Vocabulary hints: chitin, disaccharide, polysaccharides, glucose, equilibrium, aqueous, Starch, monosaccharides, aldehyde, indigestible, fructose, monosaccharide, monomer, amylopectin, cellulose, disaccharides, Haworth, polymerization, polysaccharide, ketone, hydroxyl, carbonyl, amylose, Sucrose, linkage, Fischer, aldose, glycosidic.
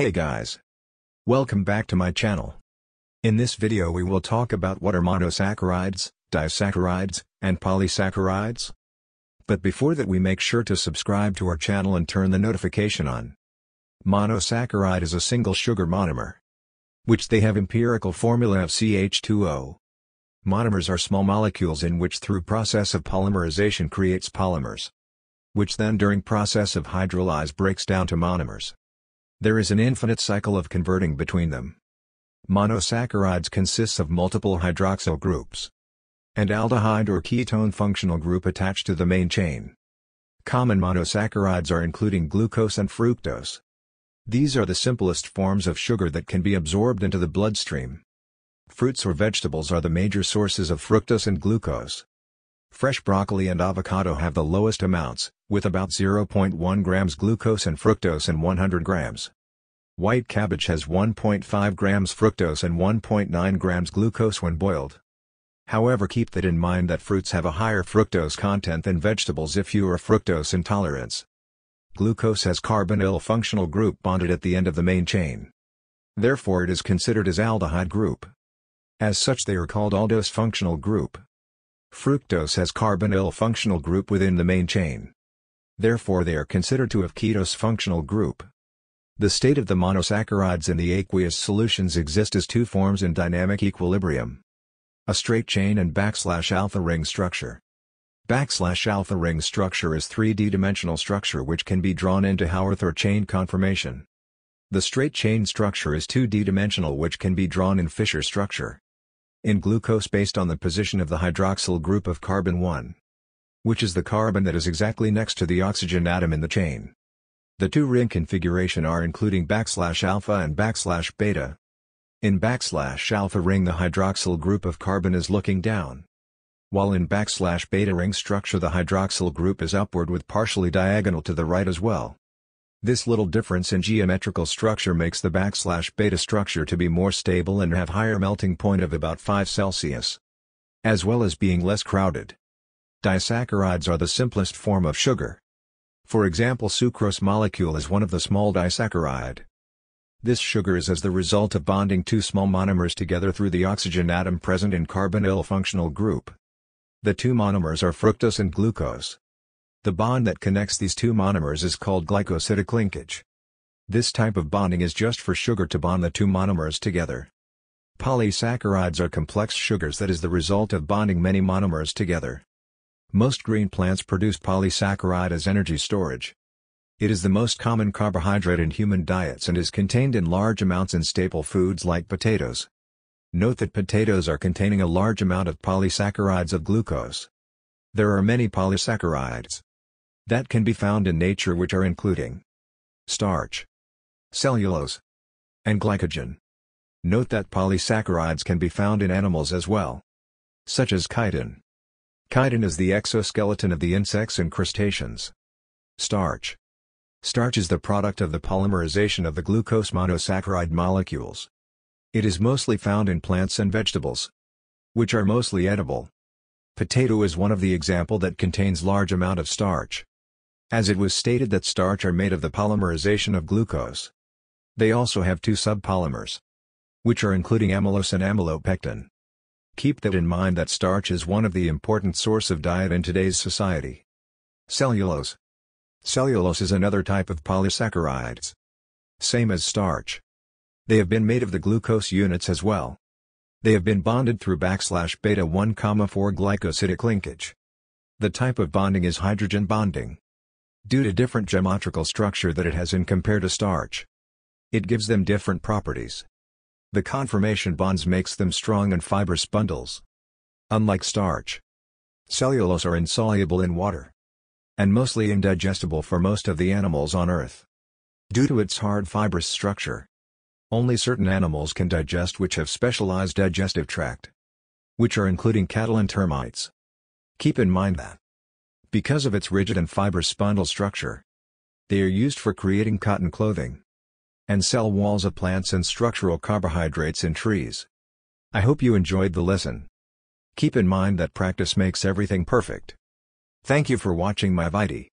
Hey guys! Welcome back to my channel. In this video we will talk about what are monosaccharides, disaccharides, and polysaccharides. But before that we make sure to subscribe to our channel and turn the notification on. Monosaccharide is a single sugar monomer, which they have empirical formula of CH2O. Monomers are small molecules in which through process of polymerization creates polymers, which then during process of hydrolysis breaks down to monomers. There is an infinite cycle of converting between them. Monosaccharides consists of multiple hydroxyl groups and aldehyde or ketone functional group attached to the main chain. Common monosaccharides are including glucose and fructose. These are the simplest forms of sugar that can be absorbed into the bloodstream. Fruits or vegetables are the major sources of fructose and glucose. Fresh broccoli and avocado have the lowest amounts, with about 0.1 grams glucose and fructose in 100 grams. White cabbage has 1.5 grams fructose and 1.9 grams glucose when boiled. However, keep that in mind that fruits have a higher fructose content than vegetables if you are fructose intolerant. Glucose has carbonyl functional group bonded at the end of the main chain. Therefore it is considered as aldehyde group. As such they are called aldose functional group. Fructose has carbonyl functional group within the main chain. Therefore they are considered to have ketose functional group. The state of the monosaccharides in the aqueous solutions exist as two forms in dynamic equilibrium: a straight chain and /alpha ring structure. /alpha ring structure is 3D-dimensional structure which can be drawn into Haworth or chain conformation. The straight chain structure is 2D-dimensional which can be drawn in Fischer structure. In glucose based on the position of the hydroxyl group of carbon 1, which is the carbon that is exactly next to the oxygen atom in the chain. The two ring configuration are including /alpha and /beta. In /alpha ring the hydroxyl group of carbon is looking down, while in /beta ring structure the hydroxyl group is upward with partially diagonal to the right as well. This little difference in geometrical structure makes the /beta structure to be more stable and have higher melting point of about 5°C, as well as being less crowded. Disaccharides are the simplest form of sugar. For example, sucrose molecule is one of the small disaccharide. This sugar is as the result of bonding two small monomers together through the oxygen atom present in carbonyl functional group. The two monomers are fructose and glucose. The bond that connects these two monomers is called glycosidic linkage. This type of bonding is just for sugar to bond the two monomers together. Polysaccharides are complex sugars that is the result of bonding many monomers together. Most green plants produce polysaccharide as energy storage. It is the most common carbohydrate in human diets and is contained in large amounts in staple foods like potatoes. Note that potatoes are containing a large amount of polysaccharides of glucose. There are many polysaccharides that can be found in nature which are including starch, cellulose, and glycogen. Note that polysaccharides can be found in animals as well, such as chitin. Chitin is the exoskeleton of the insects and crustaceans. Starch. Starch is the product of the polymerization of the glucose monosaccharide molecules. It is mostly found in plants and vegetables, which are mostly edible. Potato is one of the example that contains large amount of starch. As it was stated that starch are made of the polymerization of glucose. They also have two subpolymers, which are including amylose and amylopectin. Keep that in mind that starch is one of the important source of diet in today's society. Cellulose. Cellulose is another type of polysaccharides. Same as starch. They have been made of the glucose units as well. They have been bonded through /beta 1,4 glycosidic linkage. The type of bonding is hydrogen bonding. Due to different geometrical structure that it has in compared to starch, it gives them different properties. The conformation bonds makes them strong and fibrous bundles. Unlike starch, cellulose are insoluble in water and mostly indigestible for most of the animals on Earth. Due to its hard fibrous structure, only certain animals can digest which have specialized digestive tract, which are including cattle and termites. Keep in mind that because of its rigid and fibrous bundle structure, they are used for creating cotton clothing and cell walls of plants and structural carbohydrates in trees. I hope you enjoyed the lesson. Keep in mind that practice makes everything perfect. Thank you for watching my video.